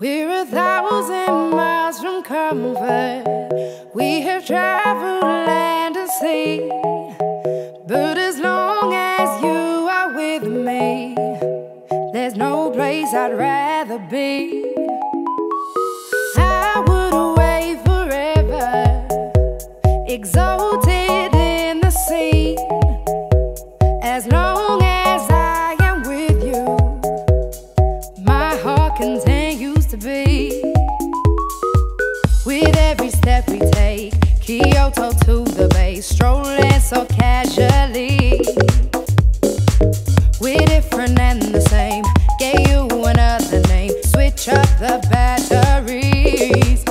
We're 1,000 miles from comfort. We have traveled land and sea, but as long as you are with me, there's no place I'd rather be. I would away forever, exalted in the sea, as long as I am with you, my heart continues to be. With every step we take, Kyoto to the bay, strolling so casually. We're different and the same, gave you another name, switch up the batteries.